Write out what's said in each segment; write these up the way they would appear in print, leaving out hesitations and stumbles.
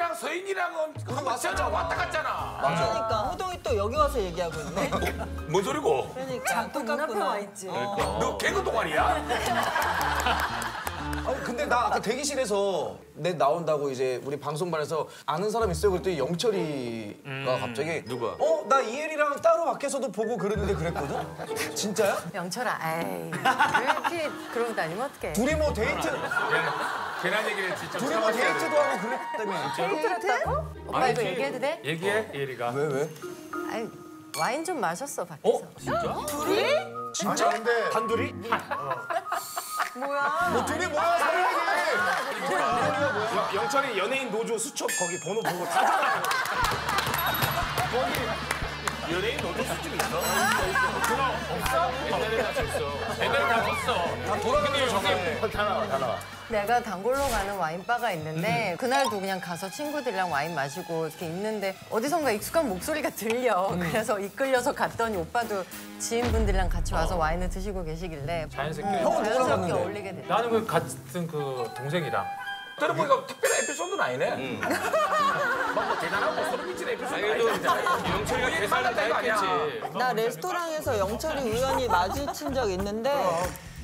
호동이랑 서인이랑은 그거 맞잖아. 왔다 갔잖아. 맞아. 그러니까 호동이 또 여기 와서 얘기하고 있네. 뭔 소리고? 그러니까 똑같구나. 와 있지. 그러니까. 너 개그 동아리야? 아니 근데 나 아까 대기실에서 내 나온다고 이제 우리 방송반에서 아는 사람 있어요? 그랬더니 영철이가 갑자기 누가? 어? 나 이엘이랑 따로 밖에서도 보고 그랬는데 그랬거든? 진짜야? 영철아, 에이 왜 이렇게 그러고 다니면 어떡해? 둘이 뭐 데이트? 걔랑 얘기를 진짜 둘이 뭐 데이트도 하고 그랬다며. 데이트를 했다고? 오빠 이거 얘기해도 돼? 얘기해, 이엘이가. 왜? 아니 와인 좀 마셨어, 밖에서. 어? 진짜? 둘이? 진짜? 근데 단둘이? 뭐야? 뭐 둘이 뭐야? 사랑해! 영철이 연예인 노조 수첩 거기 번호 보고 다 적어놔. 거기 연예인 노조 수첩 있어? 그럼 없어? 옛날에 다 줬어. 옛날에 다 줬어. 다 돌아가는 정해. 다 나와, 다 나와. 내가 단골로 가는 와인바가 있는데 그날도 그냥 가서 친구들이랑 와인 마시고 이렇게 있는데 어디선가 익숙한 목소리가 들려. 그래서 이끌려서 갔더니 오빠도 지인분들이랑 같이 와서 와인을 드시고 계시길래 자연스럽게 어울리게 됐어. 나는 그 같은 그 동생이랑 들어보니까 특별한 에피소드는 아니네. 막 대단하고 소름 끼치는 에피소드는 아니잖아. 영철이가 계산을 다 했겠지. 나 레스토랑에서 영철이 우연히 마주친 적 있는데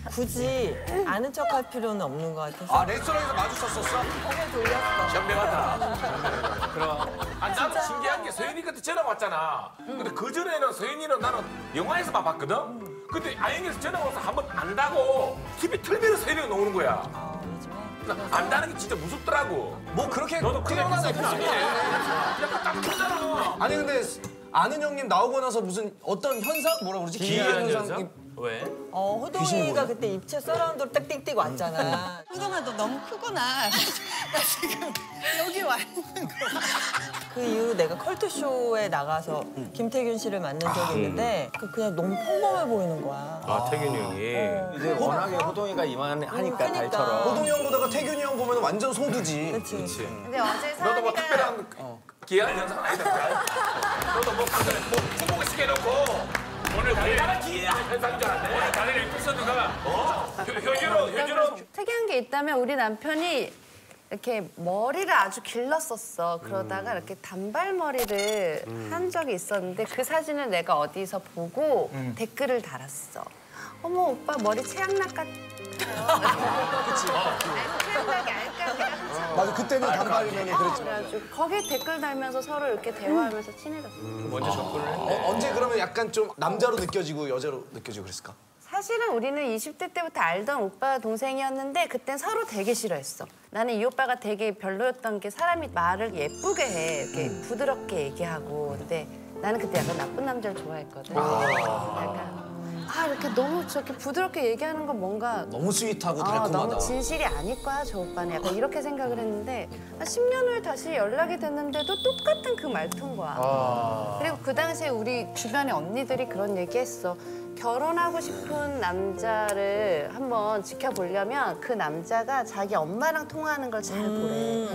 굳이 아는 척할 필요는 없는 것 같아서. 아, 레스토랑에서 마주쳤었어? 허을 돌렸어. 현명하다. 그럼. 아, 나도 신기한 게 서연이한테 전화 왔잖아. 근데 그전에는 서연이는 나는 영화에서만 봤거든? 근데 아영이에서 전화 와서 한번 안다고 TV 틀면 서연이가 나오는 거야. 아, 요즘에? 안다는 게 진짜 무섭더라고. 뭐 그렇게 클리어한 에피소드는 아니네. 약간 딱 쳤잖아. 아니, 근데 아는 형님 나오고 나서 무슨 어떤 현상? 뭐라 그러지? 기이한 현상? 왜? 호동이가 그때 입체 서라운드로 딱 띵띵 왔잖아. 호동아, 너 너무 크구나. 나 지금 여기 와 있는 거야. 그 이후 내가 컬투쇼에 나가서 김태균 씨를 만난 적이 있는데 그냥 너무 평범해 보이는 거야. 아, 태균이 형이. 이제 워낙에 호동이가 이만하니까 달처럼. 호동이 형 보다가 태균이 형 보면 완전 소두지. 그치. 근데 어제 사람이 너도 뭐 특별한 기이한 현상 아니다. 너도 뭐 방금 뭐 풍목을 시켜놓고 오늘 달달한 기이한 현상인 줄 알았네. 오늘 다른 에피소드가 효주로. 특이한 게 있다면 우리 남편이 이렇게 머리를 아주 길렀었어. 그러다가 이렇게 단발머리를 한 적이 있었는데 그 사진을 내가 어디서 보고 댓글을 달았어. 어머, 오빠 머리 최양락 같아요. 그치. 최양락이 알까요? 맞아, 그때는 단발이면 그랬지. 그래가지고 거기에 댓글 달면서 서로 이렇게 대화하면서 친해졌어. 먼저 접근을 했네. 언제 그러면 약간 좀 남자로 느껴지고 여자로 느껴지고 그랬을까? 사실은 우리는 20대 때부터 알던 오빠 동생이었는데 그땐 서로 되게 싫어했어. 나는 이 오빠가 되게 별로였던 게 사람이 말을 예쁘게 해. 이렇게 부드럽게 얘기하고. 근데 나는 그때 약간 나쁜 남자를 좋아했거든. 약간. 아, 이렇게 너무 저렇게 부드럽게 얘기하는 건 뭔가 너무 스윗하고 달콤하다. 너무 진실이 아닐 거야, 저 오빠는. 약간 이렇게 생각을 했는데 한 10년 후에 다시 연락이 됐는데도 똑같은 그 말투인 거야. 그리고 그 당시에 우리 주변의 언니들이 그런 얘기했어. 결혼하고 싶은 남자를 한번 지켜보려면 그 남자가 자기 엄마랑 통화하는 걸 잘 보래.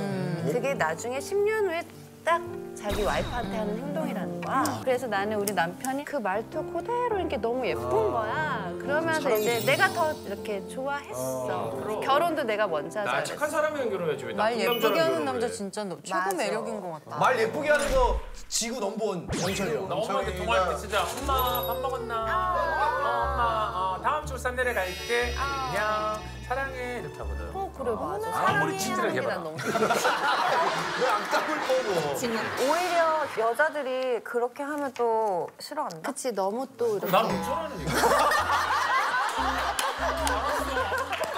그게 나중에 10년 후에 딱 자기 와이프한테 하는 행동이라는 거야. 그래서 나는 우리 남편이 그 말투 그대로 이렇게 너무 예쁜 거야. 그러면서 이제 내가 더 이렇게 좋아했어. 결혼도 내가 먼저 하자. 나 착한 사람이랑 결혼해야지. 말 예쁘게 하는 남자 진짜 최고 매력인 것 같다. 말 예쁘게 하는 거 지구 넘버원 영철이요. 나 엄마한테 통화할 때 진짜 엄마 밥 먹었나? 엄마 다음 주 산내를 갈게. 안녕. 사랑해 이렇게 하거든. 그래, 맞아. 머리 찌질하게 해봐. 난 너무 왜 안 땀을 보고. 오히려 여자들이 그렇게 하면 또 싫어한다? 그치, 너무 또 이렇게. 난 무서워하는 얘기야. 아무것도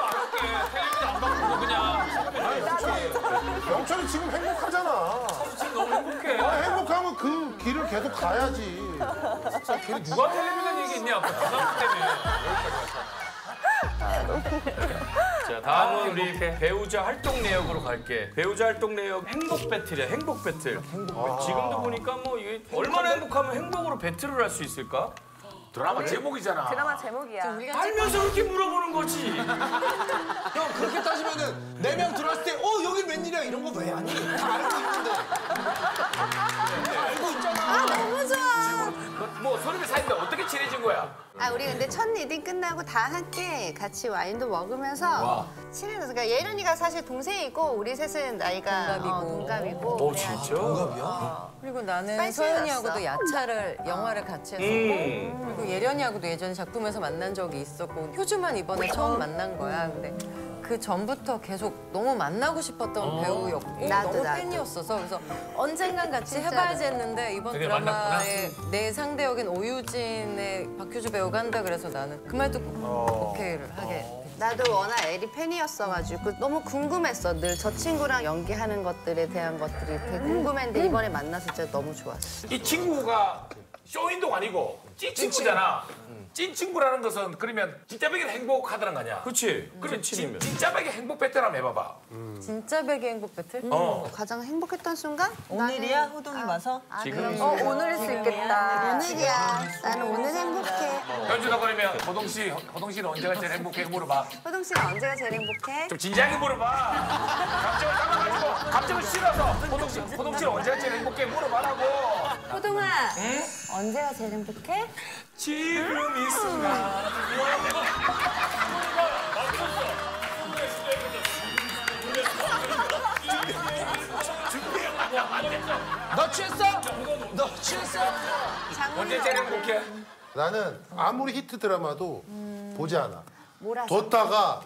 안 할게. 텔레비전 안 바꾸고 그냥. 영철이 지금 행복하잖아. 지금 너무 행복해. 아, 행복하면 그 길을 계속 가야지. 진짜 걔 누가 텔레비전 얘기했냐. 부담 때문에. 자, 다음은 우리 배우자 활동 내역으로 갈게. 배우자 활동 내역 행복 배틀이야, 행복 배틀. 지금도 보니까 뭐 이게 얼마나 행복하면 행복으로 배틀을 할 수 있을까? 드라마 그래? 제목이잖아. 드라마 제목이야. 알면서 그렇게 물어보는 거지. 형, 그렇게 따지면은 4명 들어왔을 때 여기 웬일이야 이런 거 왜 안 해? 다 알고 있는데. 알고 있잖아. 아, 너무 좋아. 뭐 서름이 사인데 어떻게 친해지면 거야. 아, 우리 근데 첫 리딩 끝나고 다 함께 같이 와인도 먹으면서 와. 친해져서. 그러니까 예련이가 사실 동생이고 우리 셋은 나이가 동갑이고. 어, 진짜? 동갑이야? 그리고 나는 서연이하고도 야차를 영화를 같이 했었고 그리고 예련이하고도 예전에 작품에서 만난 적이 있었고 효주만 이번에 처음 만난 거야. 근데 그 전부터 계속 너무 만나고 싶었던 배우였고 나도 팬이었어서 그래서 언젠간 같이 해봐야지 했는데 이번 드라마에 내 상대 역인 오유진의 박효주 배우가 한다 그래서 나는 그 말 듣고 오케이를 하게 됐지. 나도 워낙 애리 팬이었어가지고 너무 궁금했어. 늘 저 친구랑 연기하는 것들에 대한 것들이 되게 궁금했는데 이번에 만나서 진짜 너무 좋았어. 이 친구가 쇼윈도가 아니고 찐친구잖아. 찐친구라는 것은 그러면 진짜 베개 행복하다는 거냐? 그렇지. 그럼 진짜 베개 행복 배틀 한번 해봐봐. 진짜 베개 행복 배틀? 가장 행복했던 순간? 오늘이야? 호동이 와서? 지금. 오늘일 수 있겠다. 오늘이야. 나는 오늘 행복해. 현주가 그러면 호동 씨는 언제가 제일 행복해? 물어봐. 호동 씨는 언제가 제일 행복해? 좀 진지하게 물어봐. 감정을 담아가지고 감정을 실어서 호동 씨는 언제가 제일 행복해? 물어봐라고. 호동아. 언제가 제일 행복해? 지금 이 순간. 너 취했어? 너 취했어? 언제 제일 행복해? 나는 아무리 히트 드라마도 보지 않아. 뒀다가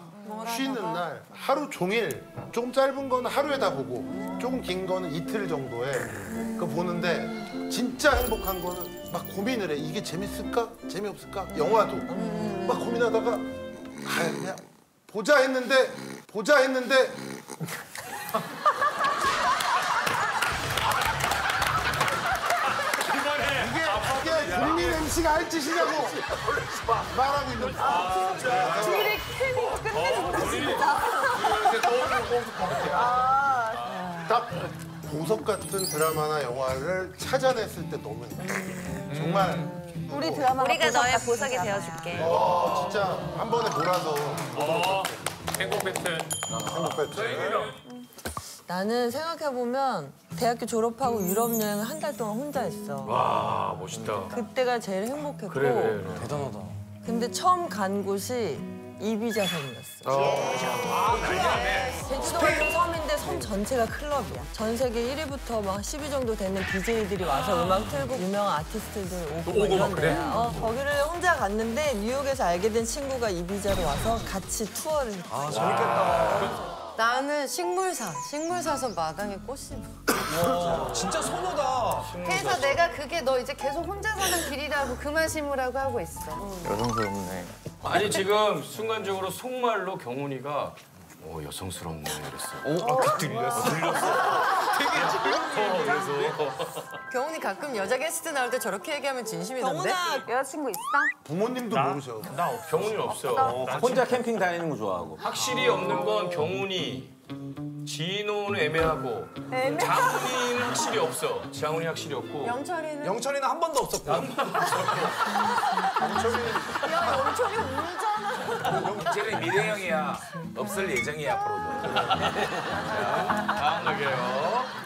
쉬는 날 하루 종일 조금 짧은 건 하루에 다 보고 조금 긴 거는 이틀 정도에 그거 보는데 진짜 행복한 거는 막 고민을 해. 이게 재밌을까? 재미없을까? 영화도. 막 고민하다가 아, 그냥 보자 했는데 이게 국민 MC가 할 짓이냐고 말하고 있는 거야. 아, 진짜. 둘이 케미가 끝내준다, 진짜. 딱 보석 같은 드라마나 영화를 찾아냈을 때 너무 행복해. 정말 우리 드라마 우리가 너의 보석이 되어줄게. 진짜 한 번에 몰아서 행복 배틀. 행복 배틀. 나는 생각해보면 대학교 졸업하고 유럽 여행을 한 달 동안 혼자 했어. 와 멋있다. 그때가 제일 행복했고. 그래. 대단하다. 근데 처음 간 곳이 이비자 섬이었어. 제주도는 섬인데 섬 전체가 클럽이야. 전 세계 1위부터 막 10위 정도 되는 DJ들이 와서 음악 틀고 유명한 아티스트들 오고 이런 데야. 거기를 혼자 갔는데 뉴욕에서 알게 된 친구가 이비자로 와서 같이 투어를 했지. 아, 재밌겠다. 나는 식물사서 마당에 꽃이 와, 진짜 선호다. 그래서 식물사. 내가 그게 너 이제 계속 혼자 사는 길이라고 그만 심으라고 하고 있어. 여성스럽네. 아니 지금 순간적으로 속말로 경훈이가 여성스럽네 이랬어. 들렸어. 되게 그래서. 경훈이 가끔 여자 게스트 나올 때 저렇게 얘기하면 진심이던데? 경훈아 여자친구 있어? 부모님도 모르셔. 나 없어. 경훈이는 없어. 혼자 캠핑 다니는 거 좋아하고. 확실히 없는 건 경훈이. 진호는 애매하고. 장훈이는 확실히 없어. 장훈이 확실히 없고. 영철이는 한 번도 없었고. 영철이 울잖아. 쟤는 미래형이야. 없을 예정이야 앞으로도. 다음 얘기예요.